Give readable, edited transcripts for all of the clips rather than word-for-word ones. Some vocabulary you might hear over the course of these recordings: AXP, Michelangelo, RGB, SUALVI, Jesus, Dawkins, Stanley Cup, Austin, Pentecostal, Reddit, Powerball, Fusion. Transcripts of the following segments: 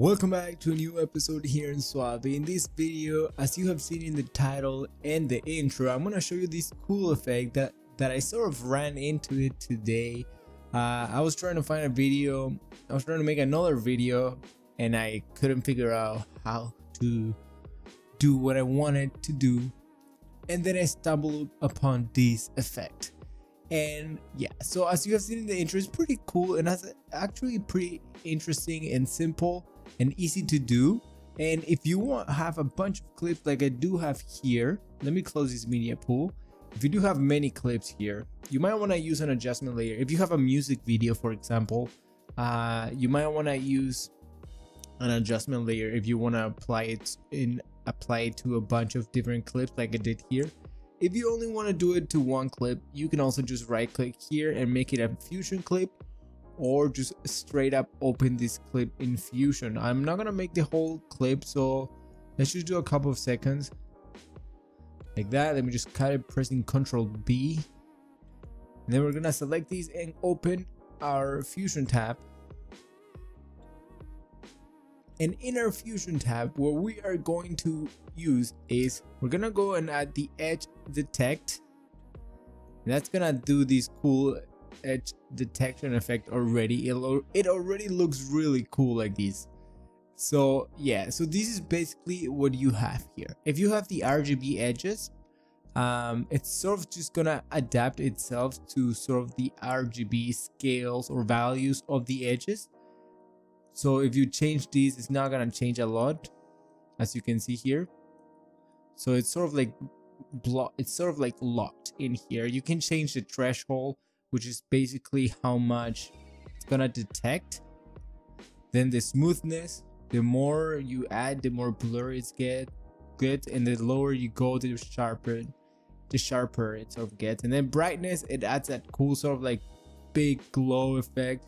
Welcome back to a new episode here in SUALVI. In this video, as you have seen in the title and the intro, I'm gonna show you this cool effect that I sort of ran into it today. I was trying to find a video, I was trying to make another video, and I couldn't figure out how to do what I wanted to do, and then I stumbled upon this effect. And yeah, so as you have seen in the intro, it's pretty cool and that's actually pretty interesting and simple and easy to do. And if you want to have a bunch of clips like I do have here, let me close this media pool. If you do have many clips here, you might want to use an adjustment layer. If you have a music video, for example, you might want to use an adjustment layer if you want to apply it to a bunch of different clips like I did here. If you only want to do it to one clip, you can also just right click here and make it a Fusion clip, or just straight up open this clip in Fusion. I'm not going to make the whole clip, so let's just do a couple of seconds like that. Let me just cut it, pressing Ctrl B, and then we're going to select these and open our Fusion tab. And in our Fusion tab, what we are going to use is we're going to go and add the edge detect. And that's going to do this cool edge detection effect already. It already looks really cool like this. So yeah, so this is basically what you have here. If you have the RGB edges, it's sort of just going to adapt itself to sort of the RGB scales or values of the edges. So if you change these, it's not going to change a lot, as you can see here. So it's sort of like locked in here. You can change the threshold, which is basically how much it's going to detect. Then the smoothness, the more you add, the more blurry it's gets, and the lower you go, the sharper it sort of gets. And then brightness, it adds that cool sort of like big glow effect.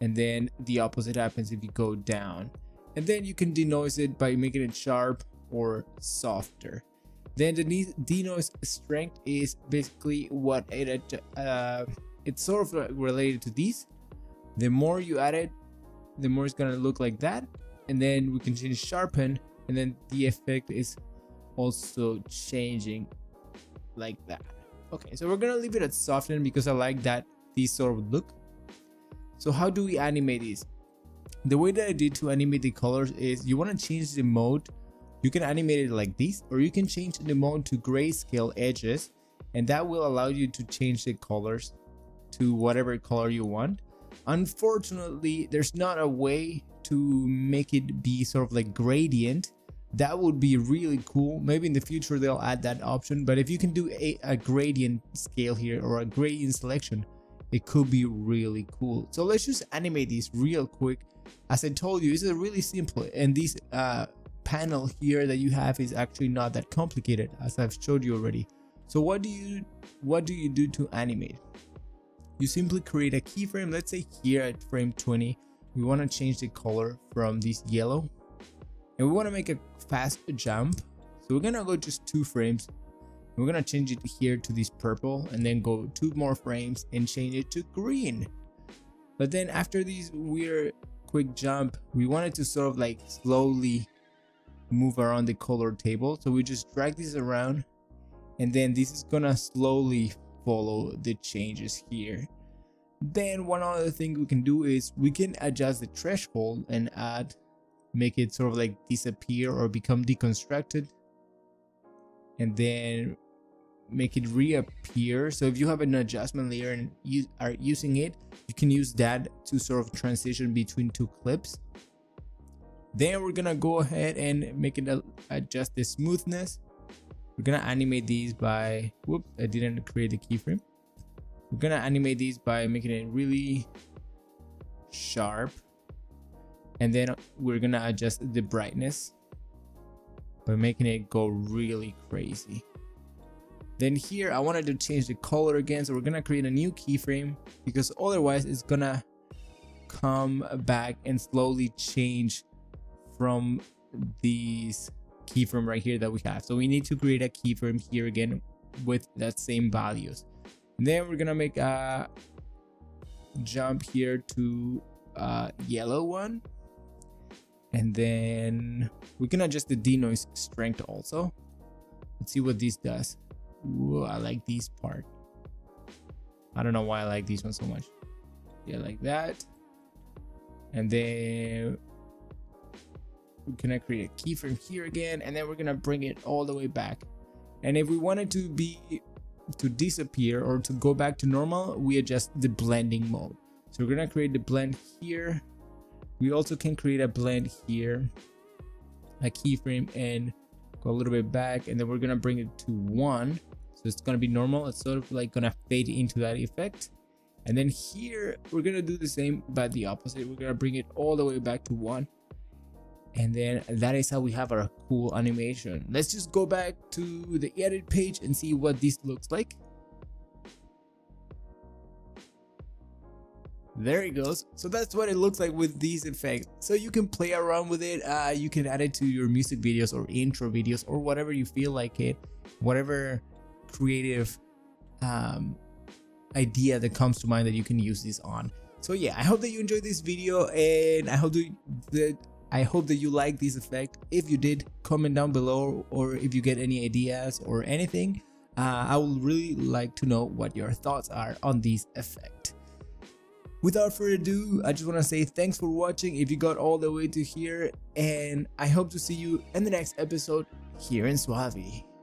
And then the opposite happens if you go down. And then you can denoise it by making it sharp or softer. Then the denoise strength is basically what it's sort of related to these. The more you add it, the more it's gonna look like that. And then we can change sharpen, and then the effect is also changing like that. Okay, so we're gonna leave it at soften because I like that this sort of look. So how do we animate these? The way that I did to animate the colors is you want to change the mode. You can animate it like this, or you can change the mode to grayscale edges, and that will allow you to change the colors to whatever color you want. Unfortunately, there's not a way to make it be sort of like gradient. That would be really cool. Maybe in the future they'll add that option, but if you can do a gradient scale here or a gradient selection, it could be really cool. So let's just animate these real quick. As I told you, it's really simple, and this panel here that you have is actually not that complicated, as I've showed you already. So what do you do to animate? You simply create a keyframe. Let's say here at frame 20, we want to change the color from this yellow, and we want to make a fast jump. So we're gonna go just 2 frames. We're gonna change it here to this purple, and then go 2 more frames and change it to green. But then after this weird quick jump, we wanted to sort of like slowly move around the color table. So we just drag this around, and then this is gonna slowly follow the changes here. Then one other thing we can do is we can adjust the threshold and make it sort of like disappear or become deconstructed, and then make it reappear. So if you have an adjustment layer and you are using it, you can use that to sort of transition between 2 clips. Then we're gonna go ahead and make it adjust the smoothness. We're gonna animate these by, whoops, I didn't create the keyframe. We're gonna animate these by making it really sharp, and then we're gonna adjust the brightness by making it go really crazy. Then here I wanted to change the color again, so we're gonna create a new keyframe, because otherwise it's gonna come back and slowly change from these keyframe right here that we have. So we need to create a keyframe here again with that same values. And then we're gonna make a jump here to a yellow one, And then we can adjust the denoise strength also. Let's see what this does. Ooh, I like this part. I don't know why I like this one so much. Yeah, like that. And then we're gonna create a keyframe here again, and then we're gonna bring it all the way back. And if we wanted to disappear or to go back to normal, we adjust the blending mode. So we're gonna create the blend here. We also can create a blend here, a keyframe, and go a little bit back, and then we're gonna bring it to 1. So it's gonna be normal. It's sort of like gonna fade into that effect. And then here we're gonna do the same but the opposite. We're gonna bring it all the way back to 1. And then that is how we have our cool animation. Let's just go back to the edit page and see what this looks like. There it goes. So that's what it looks like with these effects. So you can play around with it. You can add it to your music videos or intro videos or whatever you feel like it, whatever creative idea that comes to mind that you can use this on. So yeah, I hope that you enjoyed this video, and I hope that you like this effect. If you did, comment down below, or if you get any ideas or anything. I would really like to know what your thoughts are on this effect. Without further ado, I just want to say thanks for watching if you got all the way to here, and I hope to see you in the next episode here in SUALVI.